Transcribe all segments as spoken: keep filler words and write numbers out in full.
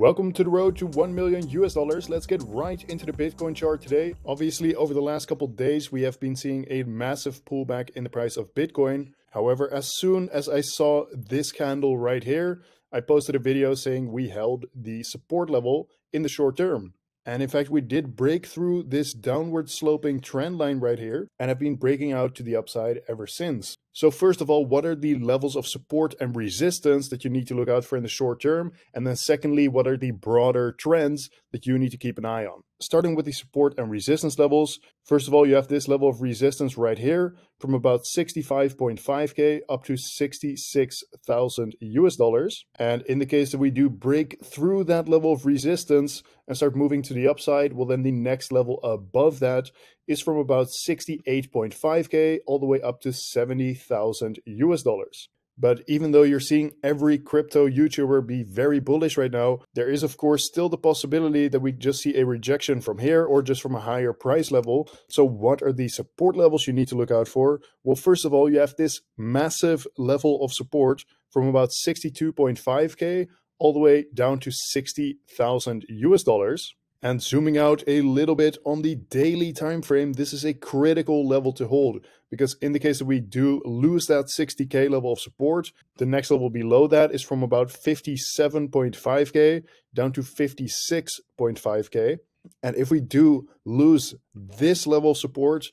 Welcome to the road to one million U S dollars. Let's get right into the Bitcoin chart today. Obviously, over the last couple of days, we have been seeing a massive pullback in the price of Bitcoin. However, as soon as I saw this candle right here, I posted a video saying we held the support level in the short term. And in fact, we did break through this downward sloping trend line right here and have been breaking out to the upside ever since. So first of all, what are the levels of support and resistance that you need to look out for in the short term? And then secondly, what are the broader trends that you need to keep an eye on? Starting with the support and resistance levels. First of all, you have this level of resistance right here from about sixty-five point five K up to sixty-six thousand U S dollars. And in the case that we do break through that level of resistance and start moving to the upside, well, then the next level above that is from about sixty-eight point five K all the way up to seventy thousand U S dollars. But even though you're seeing every crypto YouTuber be very bullish right now, there is of course still the possibility that we just see a rejection from here or just from a higher price level. So what are the support levels you need to look out for? Well, first of all, you have this massive level of support from about sixty-two point five K all the way down to sixty thousand U S dollars. And zooming out a little bit on the daily time frame, this is a critical level to hold, because in the case that we do lose that sixty K level of support, the next level below that is from about fifty-seven point five K down to fifty-six point five K. And if we do lose this level of support,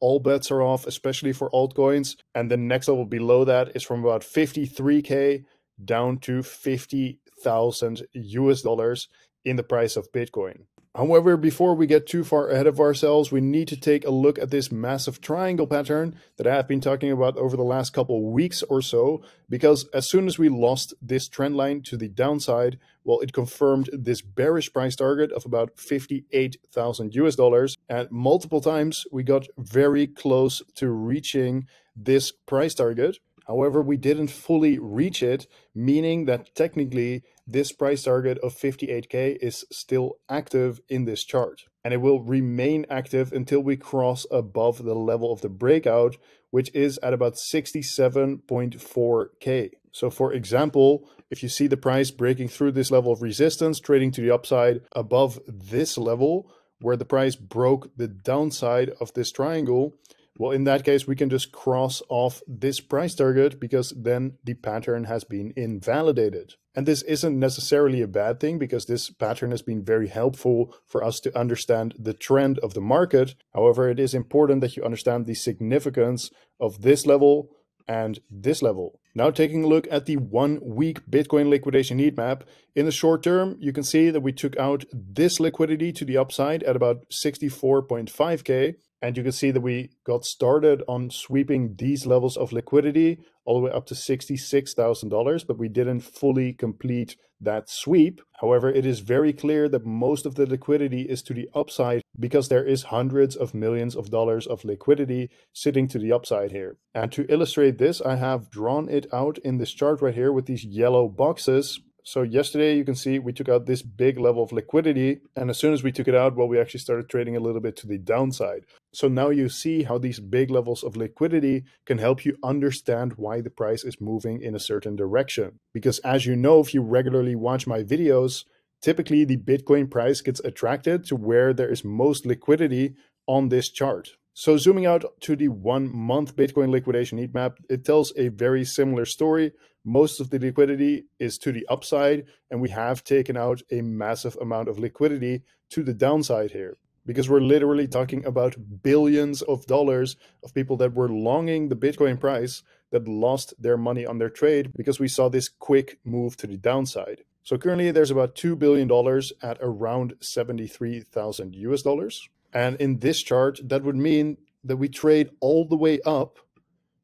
all bets are off, especially for altcoins. And the next level below that is from about fifty-three K down to fifty thousand U S dollars in the price of Bitcoin. However, before we get too far ahead of ourselves, we need to take a look at this massive triangle pattern that I have been talking about over the last couple of weeks or so, because as soon as we lost this trend line to the downside, well, it confirmed this bearish price target of about fifty-eight thousand U S dollars. And multiple times we got very close to reaching this price target. However, we didn't fully reach it, meaning that technically this price target of fifty-eight K is still active in this chart. And it will remain active until we cross above the level of the breakout, which is at about sixty-seven point four K. So for example, if you see the price breaking through this level of resistance, trading to the upside above this level, where the price broke the downside of this triangle, well, in that case, we can just cross off this price target, because then the pattern has been invalidated. And this isn't necessarily a bad thing, because this pattern has been very helpful for us to understand the trend of the market. However, it is important that you understand the significance of this level and this level. Now taking a look at the one week Bitcoin liquidation heat map. In the short term, you can see that we took out this liquidity to the upside at about sixty-four point five K. And you can see that we got started on sweeping these levels of liquidity all the way up to sixty-six thousand dollars, but we didn't fully complete that sweep. However, it is very clear that most of the liquidity is to the upside, because there is hundreds of millions of dollars of liquidity sitting to the upside here. And to illustrate this, I have drawn it out in this chart right here with these yellow boxes. So yesterday, you can see we took out this big level of liquidity. And as soon as we took it out, well, we actually started trading a little bit to the downside. So now you see how these big levels of liquidity can help you understand why the price is moving in a certain direction. Because as you know, if you regularly watch my videos, typically the Bitcoin price gets attracted to where there is most liquidity on this chart. So zooming out to the one month Bitcoin liquidation heat map, it tells a very similar story. Most of the liquidity is to the upside, and we have taken out a massive amount of liquidity to the downside here, because we're literally talking about billions of dollars of people that were longing the Bitcoin price that lost their money on their trade because we saw this quick move to the downside. So currently there's about two billion dollars at around seventy-three thousand U S dollars. And in this chart, that would mean that we trade all the way up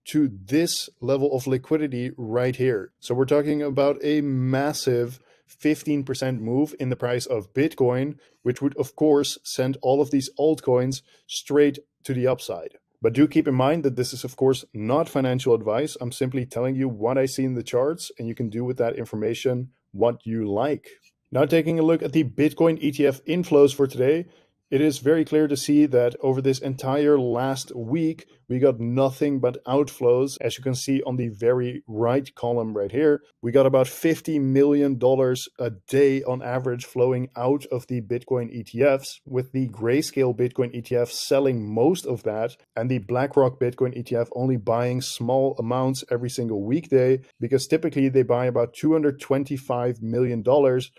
to this level of liquidity right here. So we're talking about a massive fifteen percent move in the price of Bitcoin, which would of course send all of these altcoins straight to the upside. But do keep in mind that this is of course not financial advice. I'm simply telling you what I see in the charts, and you can do with that information what you like. Now taking a look at the Bitcoin E T F inflows for today. It is very clear to see that over this entire last week, we got nothing but outflows. As you can see on the very right column right here, we got about fifty million dollars a day on average flowing out of the Bitcoin E T Fs, with the Grayscale Bitcoin E T F selling most of that and the BlackRock Bitcoin E T F only buying small amounts every single weekday, because typically they buy about two hundred twenty-five million dollars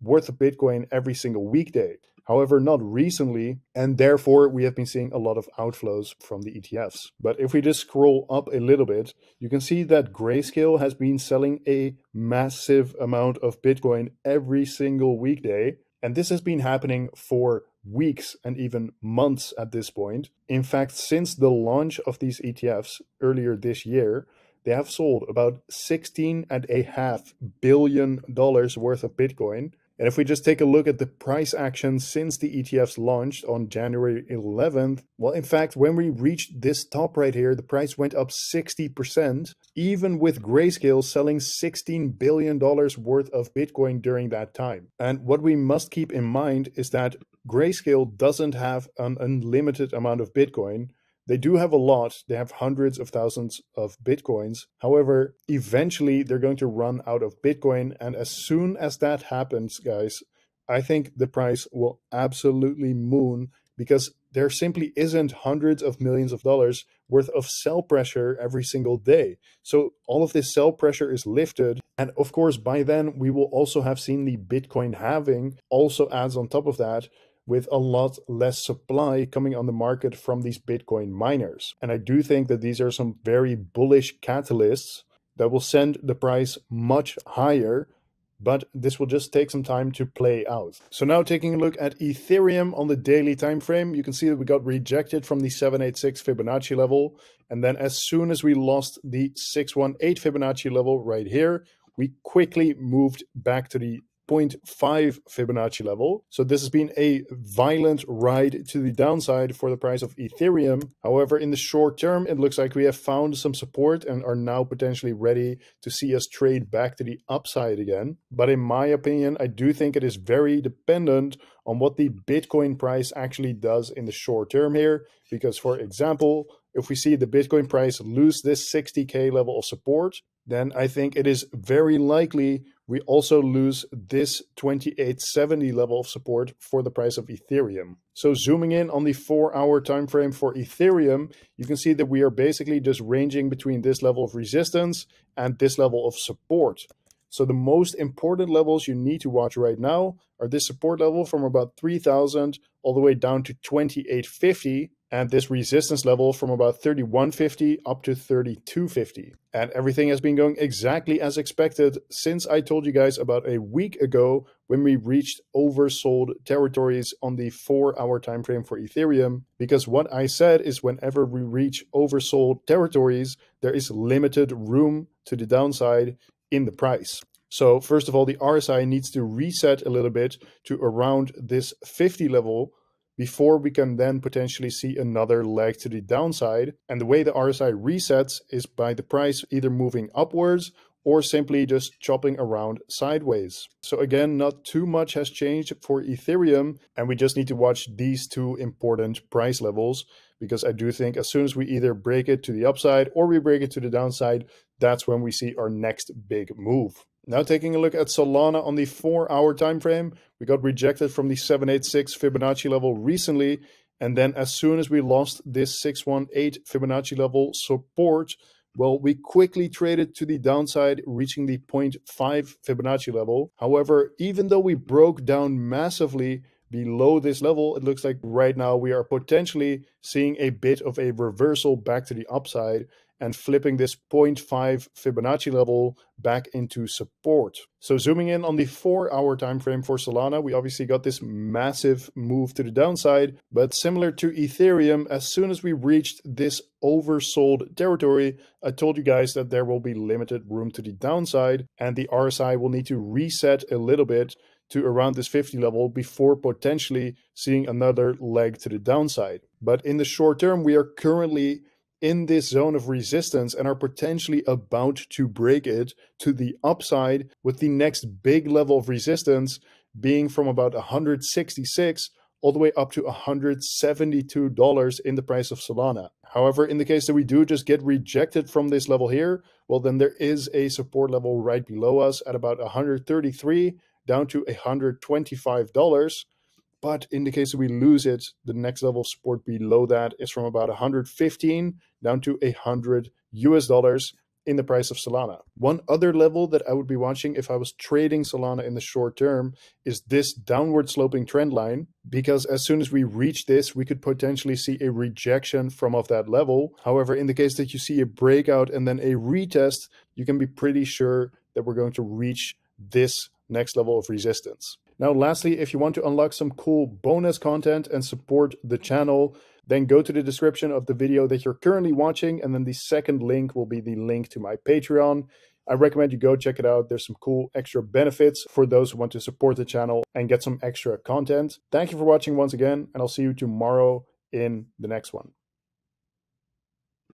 worth of Bitcoin every single weekday. However, not recently, and therefore we have been seeing a lot of outflows from the E T Fs. But if we just scroll up a little bit, you can see that Grayscale has been selling a massive amount of Bitcoin every single weekday. And this has been happening for weeks and even months at this point. In fact, since the launch of these E T Fs earlier this year, they have sold about sixteen and a half billion dollars worth of Bitcoin. And if we just take a look at the price action since the E T Fs launched on January eleventh, well, in fact, when we reached this top right here, the price went up sixty percent, even with Grayscale selling sixteen billion dollars worth of Bitcoin during that time. And what we must keep in mind is that Grayscale doesn't have an unlimited amount of Bitcoin. They do have a lot. They have hundreds of thousands of Bitcoins. However, eventually they're going to run out of Bitcoin. And as soon as that happens, guys, I think the price will absolutely moon, because there simply isn't hundreds of millions of dollars worth of sell pressure every single day. So all of this sell pressure is lifted. And of course, by then we will also have seen the Bitcoin halving also adds on top of that, with a lot less supply coming on the market from these Bitcoin miners. And I do think that these are some very bullish catalysts that will send the price much higher, but this will just take some time to play out. So now taking a look at Ethereum on the daily time frame, you can see that we got rejected from the seven eighty-six Fibonacci level. And then as soon as we lost the six eighteen Fibonacci level right here, we quickly moved back to the zero point five Fibonacci level. So this has been a violent ride to the downside for the price of Ethereum. However, in the short term, it looks like we have found some support and are now potentially ready to see us trade back to the upside again. But in my opinion, I do think it is very dependent on what the Bitcoin price actually does in the short term here. Because for example, if we see the Bitcoin price lose this sixty K level of support, then I think it is very likely we also lose this twenty-eight seventy level of support for the price of Ethereum. So zooming in on the four hour time frame for Ethereum, you can see that we are basically just ranging between this level of resistance and this level of support. So the most important levels you need to watch right now are this support level from about three thousand all the way down to twenty-eight fifty. And this resistance level from about thirty-one fifty up to thirty-two fifty. And everything has been going exactly as expected since I told you guys about a week ago when we reached oversold territories on the four hour time frame for Ethereum. Because what I said is whenever we reach oversold territories, there is limited room to the downside in the price. So first of all, the R S I needs to reset a little bit to around this fifty level before we can then potentially see another leg to the downside. And the way the R S I resets is by the price either moving upwards or simply just chopping around sideways. So again, not too much has changed for Ethereum, and we just need to watch these two important price levels, because I do think as soon as we either break it to the upside or we break it to the downside, that's when we see our next big move. Now taking a look at Solana on the four hour time frame, we got rejected from the seven eighty-six Fibonacci level recently, and then as soon as we lost this six eighteen Fibonacci level support, well, we quickly traded to the downside, reaching the zero point five Fibonacci level. However, even though we broke down massively below this level, it looks like right now we are potentially seeing a bit of a reversal back to the upside and flipping this zero point five Fibonacci level back into support. So zooming in on the four hour time frame for Solana, we obviously got this massive move to the downside, but similar to Ethereum, as soon as we reached this oversold territory, I told you guys that there will be limited room to the downside and the R S I will need to reset a little bit to around this fifty level before potentially seeing another leg to the downside. But in the short term, we are currently in this zone of resistance and are potentially about to break it to the upside, with the next big level of resistance being from about one hundred sixty-six all the way up to one hundred seventy-two dollars in the price of Solana. However, in the case that we do just get rejected from this level here, well, then there is a support level right below us at about one hundred thirty-three dollars down to one hundred twenty-five dollars. But in the case that we lose it, the next level of support below that is from about one hundred fifteen dollars down to one hundred US dollars in the price of Solana. One other level that I would be watching if I was trading Solana in the short term is this downward sloping trend line, because as soon as we reach this, we could potentially see a rejection from off that level. However, in the case that you see a breakout and then a retest, you can be pretty sure that we're going to reach this next level of resistance. Now, lastly, if you want to unlock some cool bonus content and support the channel, then go to the description of the video that you're currently watching, and then the second link will be the link to my Patreon. I recommend you go check it out. There's some cool extra benefits for those who want to support the channel and get some extra content. Thank you for watching once again, and I'll see you tomorrow in the next one.